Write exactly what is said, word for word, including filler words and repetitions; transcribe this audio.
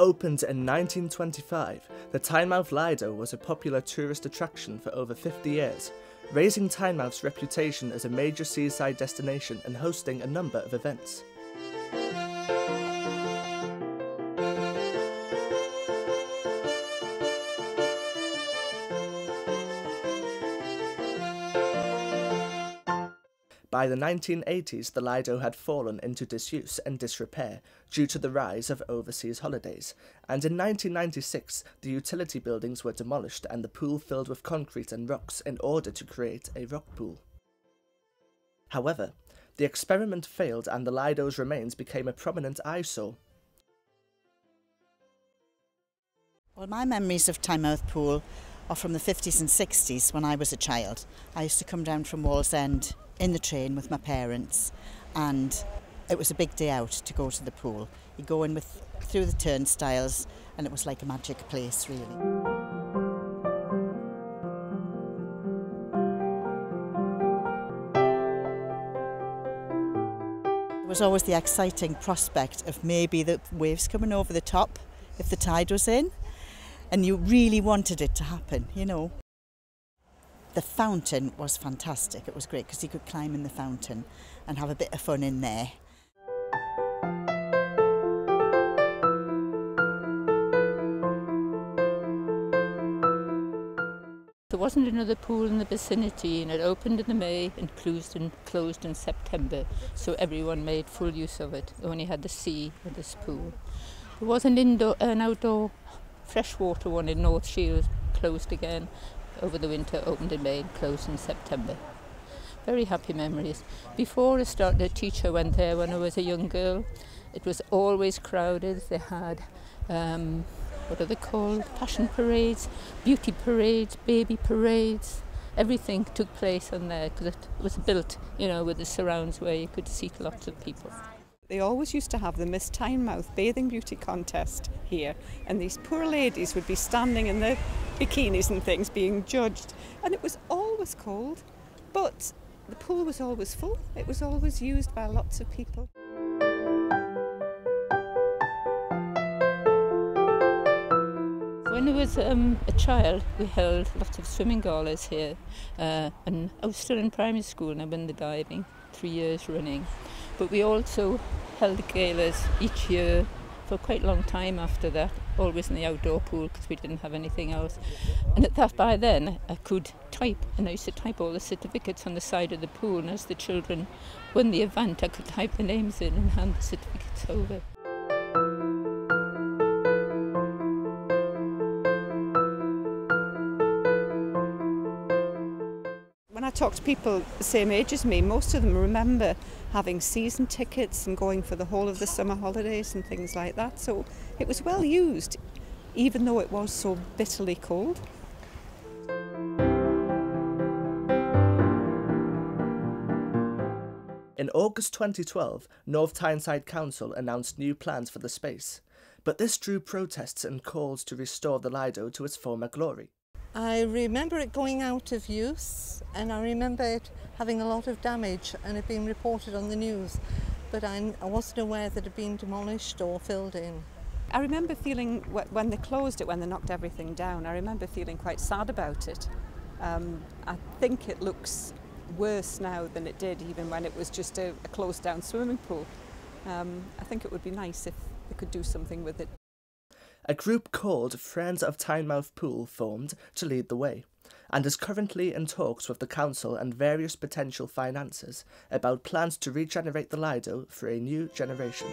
Opened in nineteen twenty-five, the Tynemouth Lido was a popular tourist attraction for over fifty years, raising Tynemouth's reputation as a major seaside destination and hosting a number of events. By the nineteen eighties, the Lido had fallen into disuse and disrepair due to the rise of overseas holidays, and in nineteen ninety-six, the utility buildings were demolished and the pool filled with concrete and rocks in order to create a rock pool. However, the experiment failed and the Lido's remains became a prominent eyesore. Well, my memories of Tynemouth Pool are from the fifties and sixties when I was a child. I used to come down from Wall's End in the train with my parents, and it was a big day out to go to the pool. You go in with through the turnstiles and it was like a magic place, really. There was always the exciting prospect of maybe the waves coming over the top if the tide was in, and you really wanted it to happen, you know. The fountain was fantastic. It was great because you could climb in the fountain and have a bit of fun in there. There wasn't another pool in the vicinity, and it opened in the May and closed in, closed in September, so everyone made full use of it. They only had the sea with this pool. There was an indoor, an outdoor freshwater one in North Shields, closed again over the winter, opened in May and closed in September. Very happy memories. Before I started, a teacher went there when I was a young girl. It was always crowded. They had, um, what are they called, passion parades, beauty parades, baby parades. Everything took place on there because it was built, you know, with the surrounds where you could seat lots of people. They always used to have the Miss Tynemouth Bathing Beauty Contest here, and these poor ladies would be standing in their bikinis and things being judged, and it was always cold, but the pool was always full. It was always used by lots of people. When I was um, a child, we held lots of swimming galas here, uh, and I was still in primary school and I went the diving three years running. But we also held galas each year for quite a long time after that, always in the outdoor pool because we didn't have anything else. And at that, by then I could type, and I used to type all the certificates on the side of the pool, and as the children won the event I could type the names in and hand the certificates over. I talk to people the same age as me, most of them remember having season tickets and going for the whole of the summer holidays and things like that, so it was well used, even though it was so bitterly cold. In August twenty twelve, North Tyneside Council announced new plans for the space, but this drew protests and calls to restore the Lido to its former glory. I remember it going out of use, and I remember it having a lot of damage and it being reported on the news, but I, I wasn't aware that it had been demolished or filled in. I remember feeling, when they closed it, when they knocked everything down, I remember feeling quite sad about it. Um, I think it looks worse now than it did even when it was just a, a closed down swimming pool. Um, I think it would be nice if they could do something with it. A group called Friends of Tynemouth Pool formed to lead the way, and is currently in talks with the council and various potential financiers about plans to regenerate the Lido for a new generation.